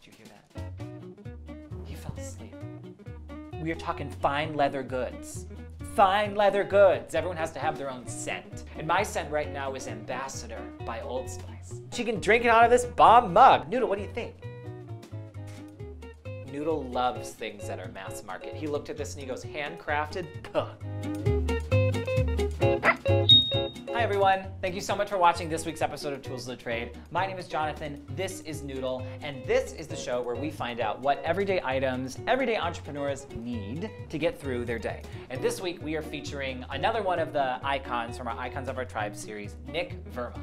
Did you hear that? He fell asleep. We are talking fine leather goods. Fine leather goods. Everyone has to have their own scent. And my scent right now is Ambassador by Old Spice. She can drink it out of this bomb mug. Noodle, what do you think? Noodle loves things that are mass market. He looked at this and he goes, handcrafted? Puh. Hi everyone, thank you so much for watching this week's episode of Tools of the Trade. My name is Jonathan, this is Noodle, and this is the show where we find out what everyday items, everyday entrepreneurs need to get through their day. And this week we are featuring another one of the icons from our Icons of Our Tribe series, Nik Verma.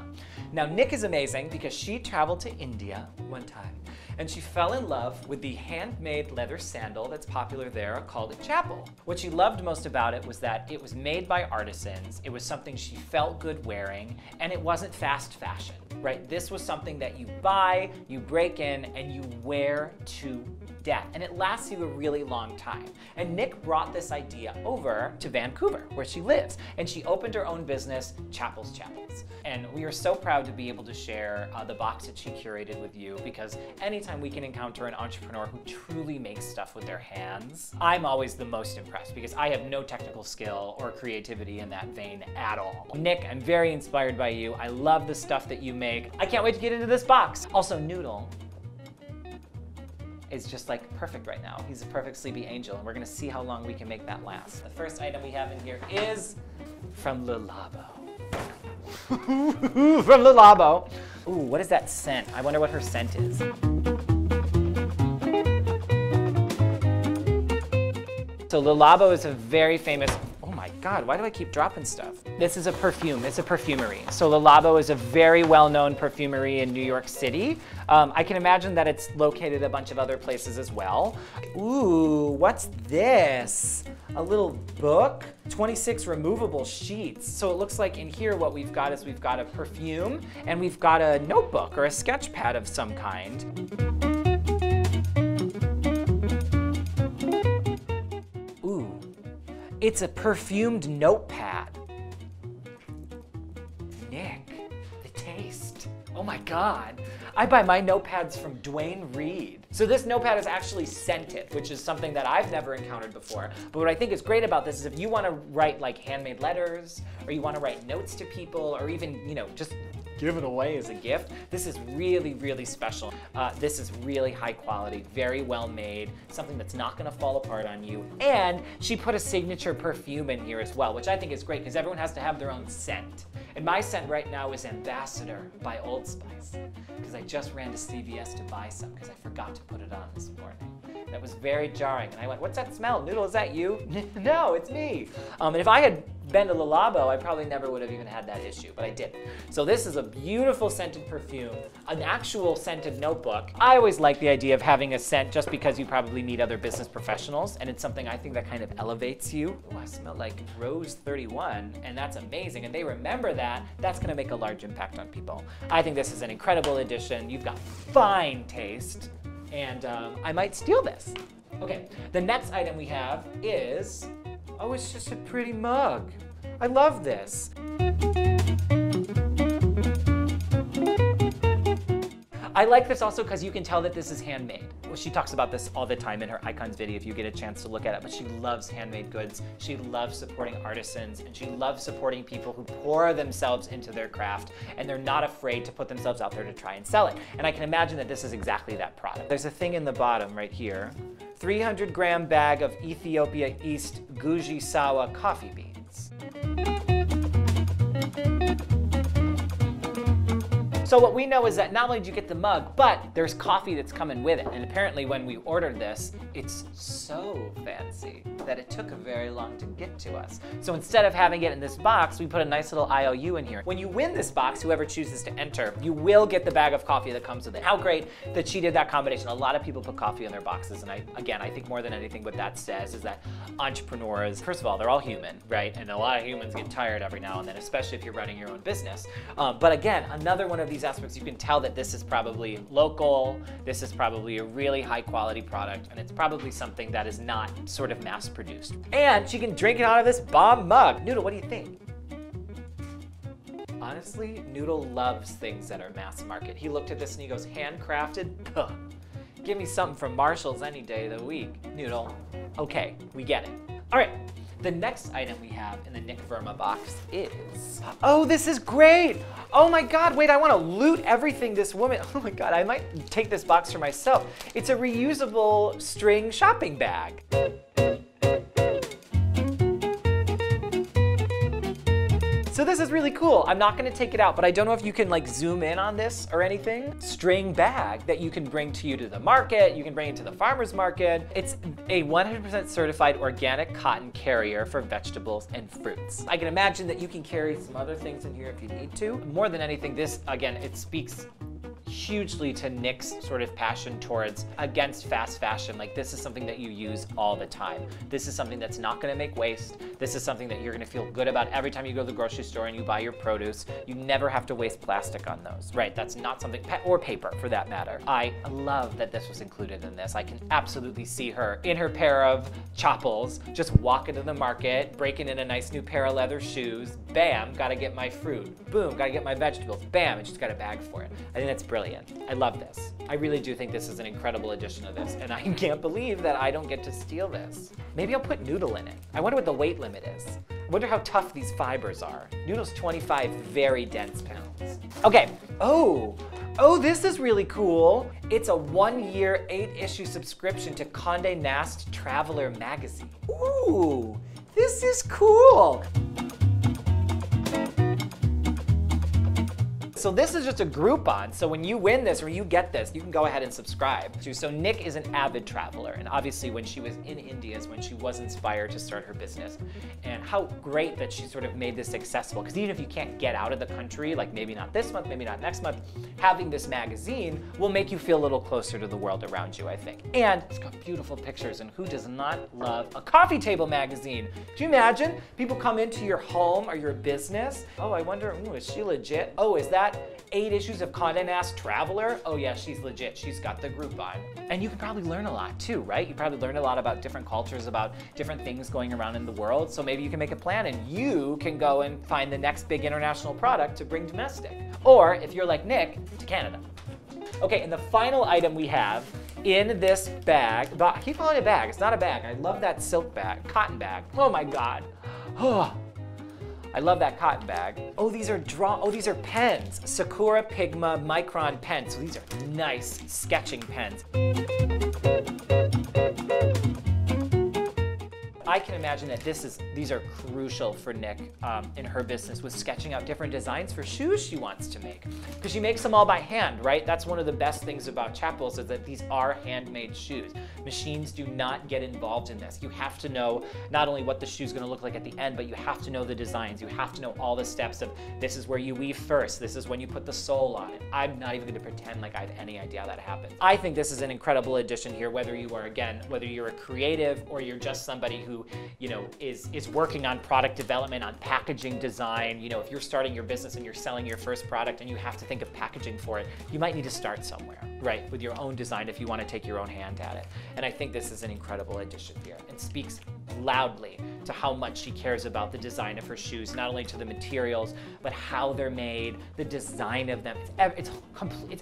Now Nik is amazing because she traveled to India one time and she fell in love with the handmade leather sandal that's popular there called a chappal. What she loved most about it was that it was made by artisans, it was something she felt good wearing, and it wasn't fast fashion, right? This was something that you buy, you break in, and you wear to death, and it lasts you a really long time. And Nik brought this idea over to Vancouver, where she lives, and she opened her own business, Chappals Chappals. And we are so proud to be able to share the box that she curated with you, because anytime we can encounter an entrepreneur who truly makes stuff with their hands, I'm always the most impressed, because I have no technical skill or creativity in that vein at all. Nik, I'm very inspired by you. I love the stuff that you make. I can't wait to get into this box. Also, Noodle is just like perfect right now. He's a perfect sleepy angel, and we're gonna see how long we can make that last. The first item we have in here is from Le Labo. From Le Labo. Ooh, what is that scent? I wonder what her scent is. So Le Labo is a very famous, oh my God, why do I keep dropping stuff? This is a perfume, it's a perfumery. So Le Labo is a very well-known perfumery in New York City. I can imagine that it's located a bunch of other places as well. Ooh, what's this? A little book, 26 removable sheets. So it looks like in here what we've got is we've got a perfume and we've got a notebook or a sketch pad of some kind. It's a perfumed notepad. Nik, the taste. Oh my God. I buy my notepads from Dwayne Reed. So this notepad is actually scented, which is something that I've never encountered before. But what I think is great about this is if you wanna write like handmade letters, or you wanna write notes to people, or even, you know, just give it away as a gift. This is really, really special. This is really high quality, very well made, something that's not gonna fall apart on you. And she put a signature perfume in here as well, which I think is great because everyone has to have their own scent. And my scent right now is Ambassador by Old Spice, because I just ran to CVS to buy some because I forgot to put it on this morning. That was very jarring. And I went, what's that smell? Noodle, is that you? No, it's me. And if I had been to Le Labo, I probably never would have even had that issue, but I did. So this is a beautiful scented perfume, an actual scented notebook. I always like the idea of having a scent just because you probably meet other business professionals, and it's something I think that kind of elevates you. Oh, I smell like Rose 31, and that's amazing, and they remember that. That's gonna make a large impact on people. I think this is an incredible addition. You've got fine taste, and I might steal this. Okay, the next item we have is, oh, it's just a pretty mug. I love this. I like this also because you can tell that this is handmade. Well, she talks about this all the time in her Icons video if you get a chance to look at it, but she loves handmade goods. She loves supporting artisans, and she loves supporting people who pour themselves into their craft, and they're not afraid to put themselves out there to try and sell it. And I can imagine that this is exactly that product. There's a thing in the bottom right here. 300-gram bag of Ethiopia East Guji Sawa coffee beans. So what we know is that not only did you get the mug, but there's coffee that's coming with it. And apparently when we ordered this, it's so fancy that it took a very long to get to us. So instead of having it in this box, we put a nice little IOU in here. When you win this box, whoever chooses to enter, you will get the bag of coffee that comes with it. How great that she did that combination. A lot of people put coffee in their boxes. And I think more than anything what that says is that entrepreneurs, first of all, they're all human, right? And a lot of humans get tired every now and then, especially if you're running your own business. But again, another one of these aspects, you can tell that this is probably local, this is probably a really high quality product, and it's probably something that is not sort of mass produced. And she can drink it out of this bomb mug. Noodle, what do you think? Honestly, Noodle loves things that are mass market. He looked at this and he goes, handcrafted? Puh. Give me something from Marshall's any day of the week. Noodle. Okay, we get it. All right, the next item we have in the Nik Verma box is... Oh, this is great! Oh my God, wait, I want to loot everything this woman... Oh my God, I might take this box for myself. It's a reusable string shopping bag. So this is really cool. I'm not gonna take it out, but I don't know if you can like zoom in on this or anything. String bag that you can bring to you to the market, you can bring it to the farmer's market. It's a 100% certified organic cotton carrier for vegetables and fruits. I can imagine that you can carry some other things in here if you need to. More than anything, this, again, it speaks hugely to Nik's sort of passion towards against fast fashion. Like, this is something that you use all the time. This is something that's not gonna make waste. This is something that you're gonna feel good about every time you go to the grocery store and you buy your produce. You never have to waste plastic on those, right? That's not something, or paper for that matter. I love that this was included in this. I can absolutely see her in her pair of chappals, just walking to the market, breaking in a nice new pair of leather shoes. Bam, gotta get my fruit. Boom, gotta get my vegetables. Bam, and she's got a bag for it. I think that's brilliant. I love this. I really do think this is an incredible addition to this, and I can't believe that I don't get to steal this. Maybe I'll put Noodle in it. I wonder what the weight limit is. I wonder how tough these fibers are. Noodle's 25 very dense pounds. Okay, oh, this is really cool. It's a 1-year, 8-issue subscription to Condé Nast Traveler magazine. Ooh, this is cool. So this is just a Groupon, so when you win this or you get this, you can go ahead and subscribe. So Nik is an avid traveler, and obviously when she was in India is when she was inspired to start her business. And how great that she sort of made this accessible, because even if you can't get out of the country, like maybe not this month, maybe not next month, having this magazine will make you feel a little closer to the world around you, I think. And it's got beautiful pictures, and who does not love a coffee table magazine? Do you imagine? People come into your home or your business. Oh, I wonder, ooh, is she legit? Oh, is that 8 issues of Condé Nast Traveler? Oh yeah, she's legit, she's got the Groupon. And you can probably learn a lot too, right? You probably learn a lot about different cultures, about different things going around in the world, so maybe you can make a plan and you can go and find the next big international product to bring domestic. Or, if you're like Nik, to Canada. Okay, and the final item we have in this bag, but I keep calling it a bag, it's not a bag, I love that silk bag, cotton bag, oh my God. Oh. I love that cotton bag. Oh, these are pens. Sakura Pigma Micron pens. So these are nice sketching pens. I can imagine that these are crucial for Nik in her business with sketching out different designs for shoes she wants to make. Because she makes them all by hand, right? That's one of the best things about Chappals is that these are handmade shoes. Machines do not get involved in this. You have to know not only what the shoe's gonna look like at the end, but you have to know the designs. You have to know all the steps of this is where you weave first, this is when you put the sole on it. I'm not even gonna pretend like I have any idea how that happens. I think this is an incredible addition here, whether you're a creative or you're just somebody who is working on product development, on packaging design. You know, if you're starting your business and you're selling your first product and you have to think of packaging for it, you might need to start somewhere, right? With your own design if you want to take your own hand at it. And I think this is an incredible addition here and speaks loudly to how much she cares about the design of her shoes, not only to the materials, but how they're made, the design of them. It's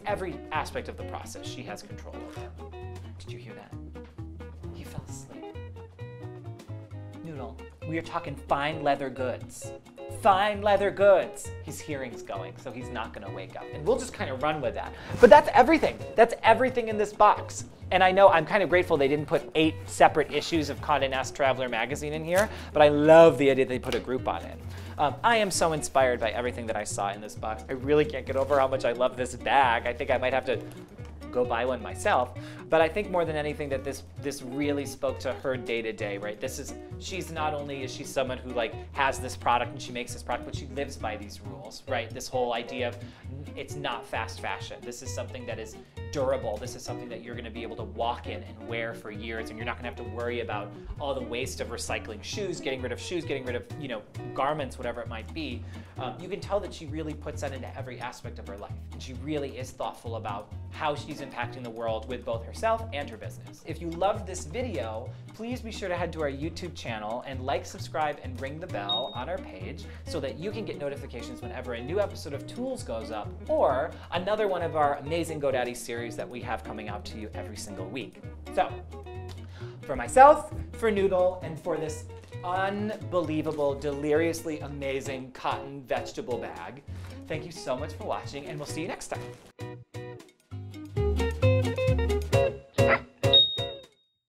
every aspect of the process she has control over. Did you hear that? He fell asleep. We are talking fine leather goods. Fine leather goods. His hearing's going, so he's not gonna wake up. And we'll just kind of run with that. But that's everything. That's everything in this box. And I know I'm kind of grateful they didn't put 8 separate issues of Condé Nast Traveler magazine in here, but I love the idea they put a Groupon in. I am so inspired by everything that I saw in this box. I really can't get over how much I love this bag. I think I might have to go buy one myself, but I think more than anything that this really spoke to her day-to-day, right? She's not only is she someone who like has this product and she makes this product, but she lives by these rules, right? This whole idea of it's not fast fashion. This is something that is durable. This is something that you're gonna be able to walk in and wear for years, and you're not gonna have to worry about all the waste of recycling shoes, getting rid of garments, whatever it might be. You can tell that she really puts that into every aspect of her life, and she really is thoughtful about how she's impacting the world with both herself and her business. If you loved this video, please be sure to head to our YouTube channel channel and like, subscribe, and ring the bell on our page so that you can get notifications whenever a new episode of Tools goes up or another one of our amazing GoDaddy series that we have coming out to you every single week. So, for myself, for Noodle, and for this unbelievable, deliriously amazing cotton vegetable bag, thank you so much for watching, and we'll see you next time.